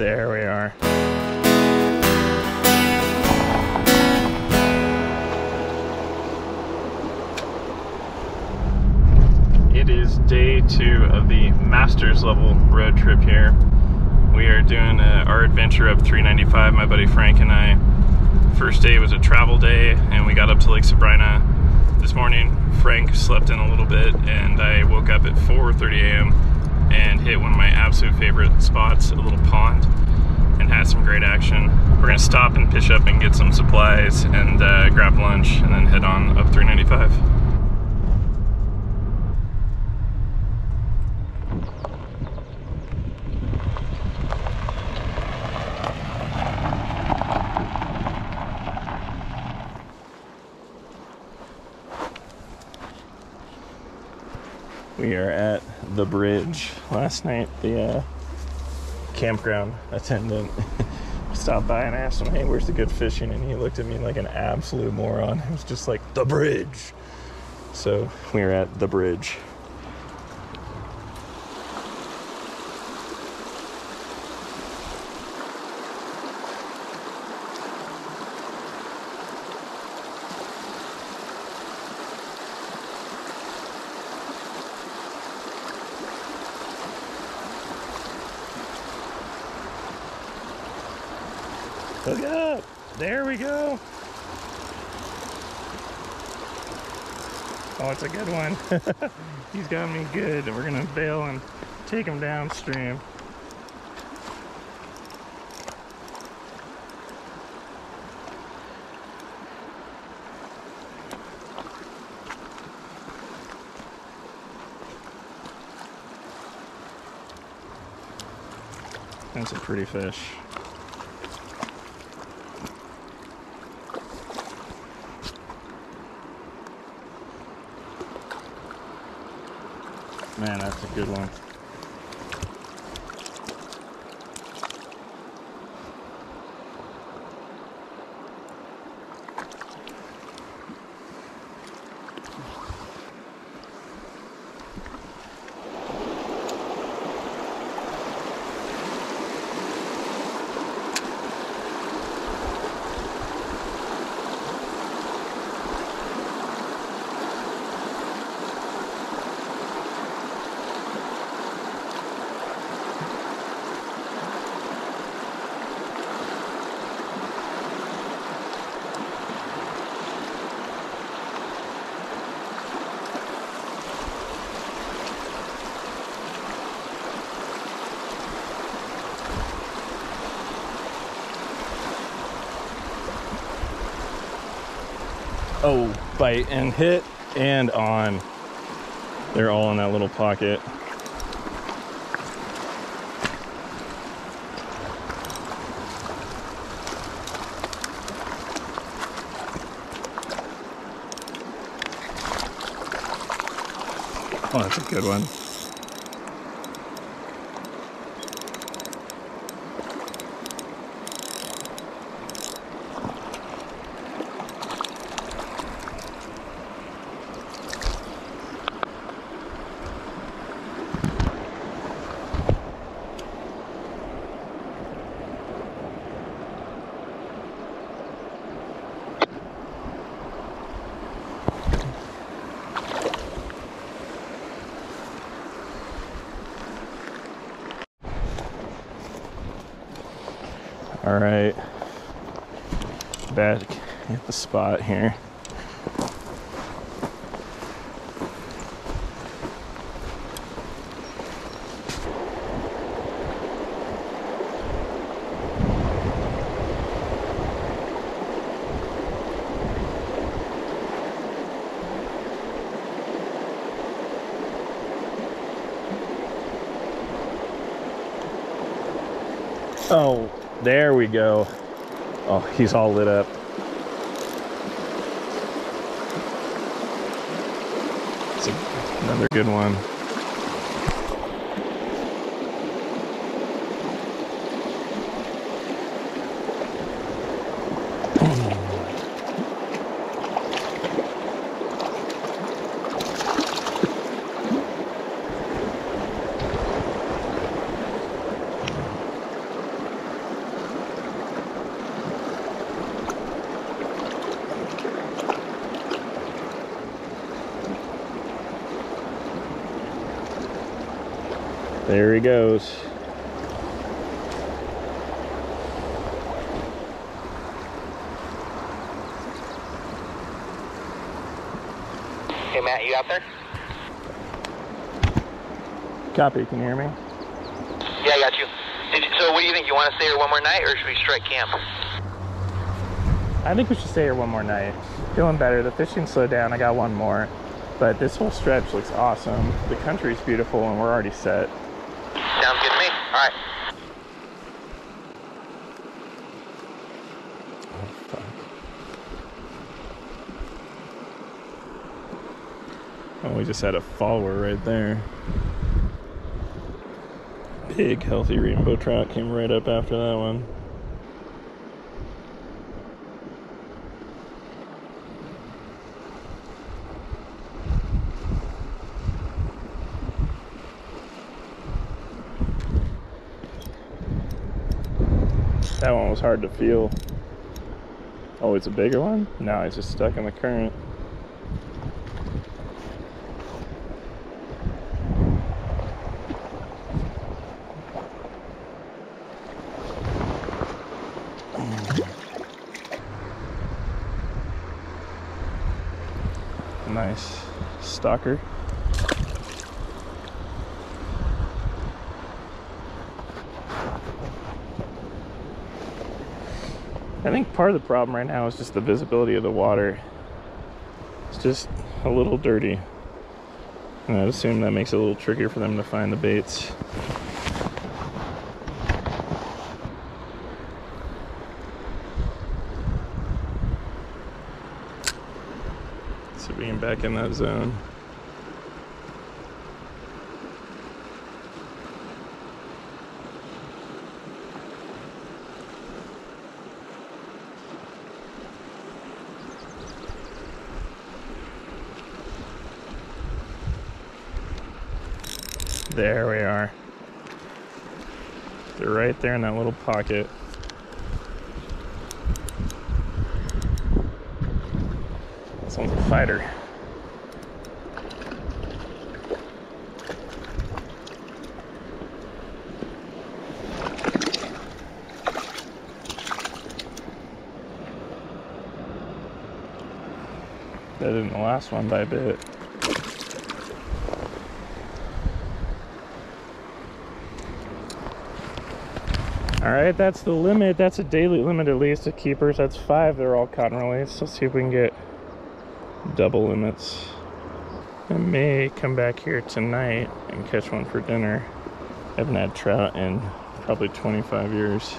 There we are. It is day 2 of the master's level road trip here. We are doing our adventure up 395, my buddy Frank and I. First day was a travel day, and we got up to Lake Sabrina this morning. Frank slept in a little bit, and I woke up at 4:30 a.m. and hit one of my absolute favorite spots, a little pond, and had some great action. We're gonna stop and fish up and get some supplies and grab lunch, and then head on up 395. We are at the bridge. Last night, the campground attendant stopped by and asked him, hey, where's the good fishing? And he looked at me like an absolute moron. He was just like, the bridge. So we are at the bridge. Look up! There we go! Oh, it's a good one. He's got me good. We're gonna bail and take him downstream. That's a pretty fish. Man, that's a good one. Oh, bite and hit and on. They're all in that little pocket. Oh, that's a good one. All right, back at the spot here. Oh. There we go. Oh, he's all lit up. It's another good one. There he goes. Hey Matt, you out there? Copy, can you hear me? Yeah, I got you. So what do you think, you want to stay here one more night or should we strike camp? I think we should stay here one more night. Feeling better, the fishing slowed down, I got one more. But this whole stretch looks awesome. The country's beautiful and we're already set. Sounds good to me, all right. Oh, fuck. Oh, we just had a follower right there. Big, healthy rainbow trout came right up after that one. That one was hard to feel. Oh, it's a bigger one? No, it's just stuck in the current. Nice stalker. I think part of the problem right now is just the visibility of the water. It's just a little dirty. And I'd assume that makes it a little trickier for them to find the baits. So being back in that zone. There we are. They're right there in that little pocket. This one's a fighter. That didn't last one by a bit. All right, that's the limit. That's a daily limit at least of keepers. That's 5. They're all caught and released. Let's see if we can get double limits. I may come back here tonight and catch one for dinner. I haven't had trout in probably 25 years.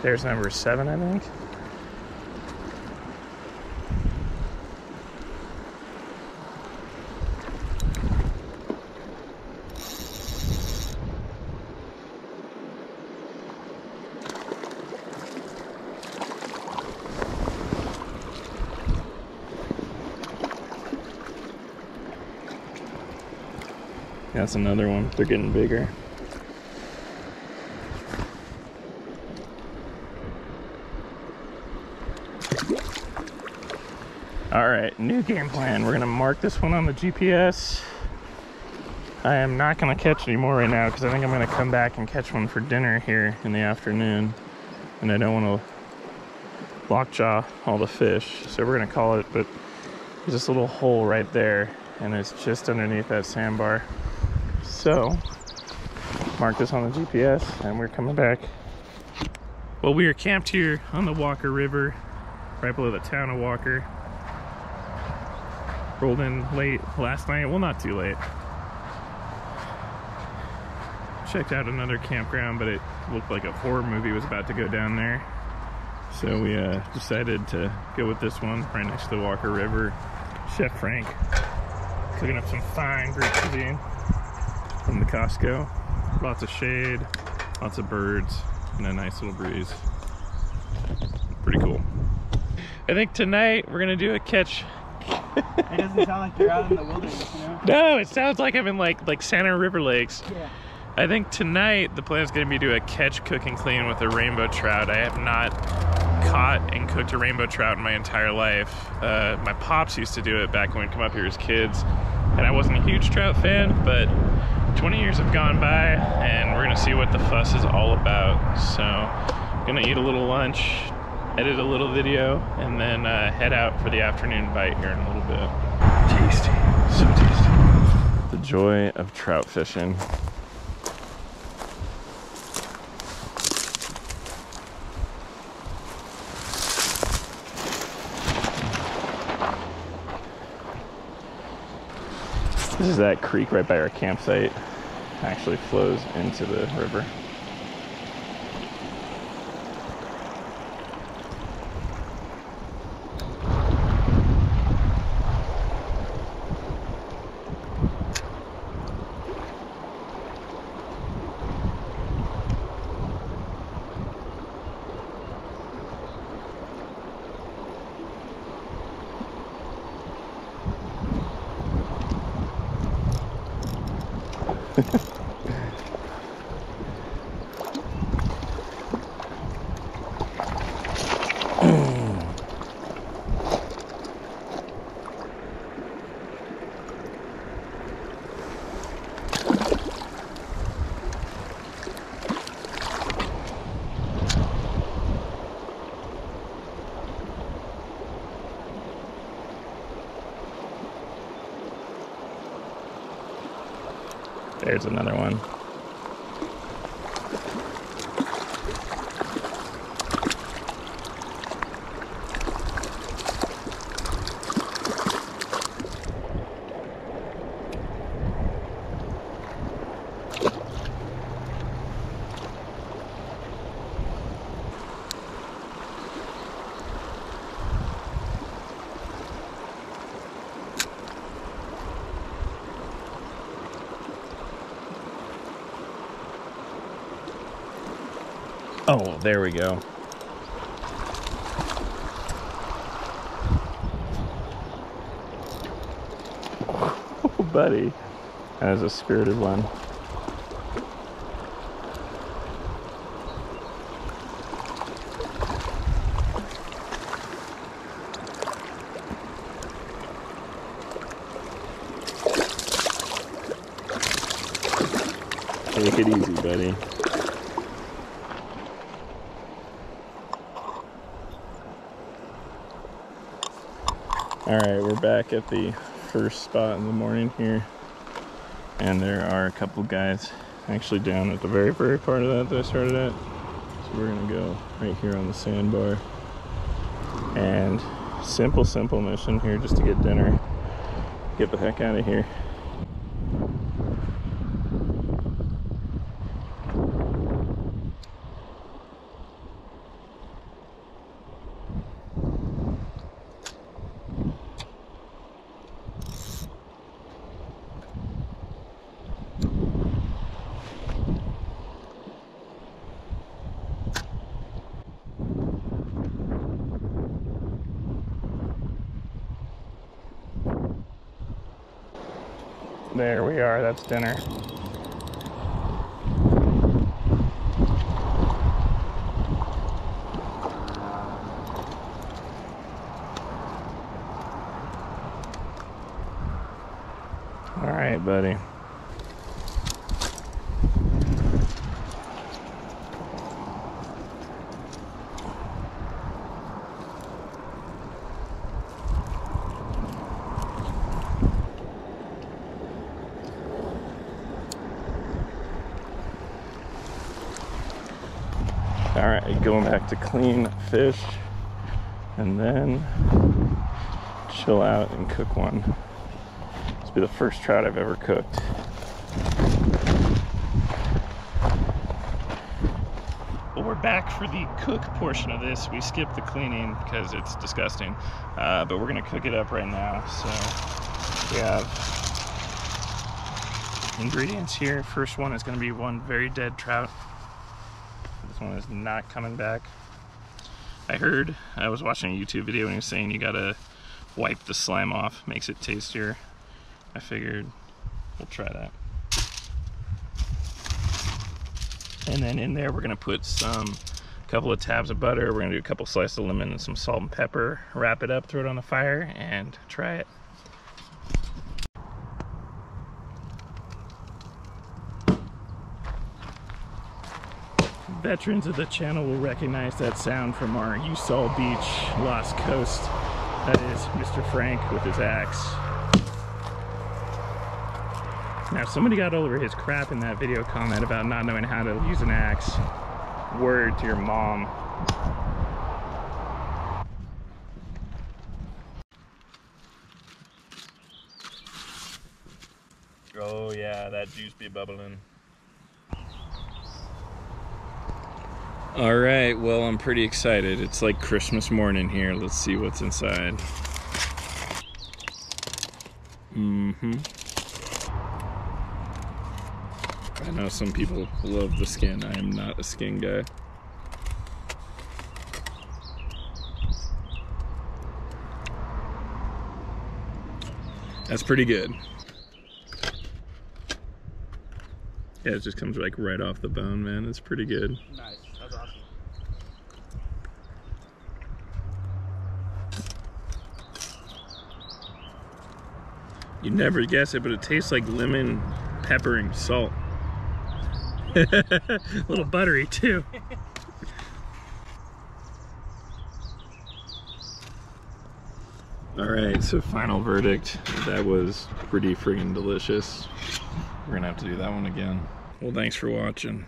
There's number 7, I think. That's another one. They're getting bigger. All right, new game plan. We're gonna mark this one on the GPS. I am not gonna catch any more right now because I think I'm gonna come back and catch one for dinner here in the afternoon. And I don't wanna lockjaw all the fish. So we're gonna call it, but there's this little hole right there and it's just underneath that sandbar. So, mark this on the GPS and we're coming back. Well, we are camped here on the Walker River, right below the town of Walker. Rolled in late last night, well, not too late. Checked out another campground, but it looked like a horror movie was about to go down there. So we decided to go with this one right next to the Walker River. Chef Frank cooking up some fine Greek cuisine from the Costco. Lots of shade, lots of birds, and a nice little breeze. Pretty cool. I think tonight we're gonna do a catch. It doesn't sound like you're out in the wilderness, you know? No, it sounds like I'm in like Santa River Lakes. Yeah. I think tonight the plan is going to be to do a catch, cook, and clean with a rainbow trout. I have not caught and cooked a rainbow trout in my entire life. My pops used to do it back when we'd come up here as kids, and I wasn't a huge trout fan, but 20 years have gone by, and we're going to see what the fuss is all about. So I'm going to eat a little lunch, edit a little video, and then head out for the afternoon bite here in a little bit. Tasty. So tasty. The joy of trout fishing. This is that creek right by our campsite. It actually flows into the river. There's another one. Oh, there we go. Oh, buddy. That was a spirited one. Take it easy, buddy. All right, we're back at the first spot in the morning here, and there are a couple guys actually down at the very part of that I started at. So we're gonna go right here on the sandbar, and simple mission here just to get dinner, get the heck out of here. There we are, that's dinner. All right, buddy. All right, going back to clean fish and then chill out and cook one. This will be the first trout I've ever cooked. Well, we're back for the cook portion of this. We skipped the cleaning because it's disgusting, but we're gonna cook it up right now. So we have ingredients here. First one is gonna be one very dead trout. One is not coming back. I was watching a YouTube video and he was saying you gotta wipe the slime off, makes it tastier. I figured we'll try that. And then in there we're gonna put a couple of tabs of butter, we're gonna do a couple slices of lemon and some salt and pepper, wrap it up, throw it on the fire, and try it. Veterans of the channel will recognize that sound from our Usal Beach, Lost Coast. That is Mr. Frank with his axe. Now, somebody got all over his crap in that video comment about not knowing how to use an axe. Word to your mom. Oh yeah, that juice be bubbling. All right, well, I'm pretty excited. It's like Christmas morning here. Let's see what's inside. I know some people love the skin. I am not a skin guy. That's pretty good. Yeah, it just comes like right off the bone, man. It's pretty good. Nice. That's awesome. You never guess it, but it tastes like lemon, pepper, and salt. A little buttery too. All right, so final verdict. That was pretty friggin' delicious. We're gonna have to do that one again. Well, thanks for watching.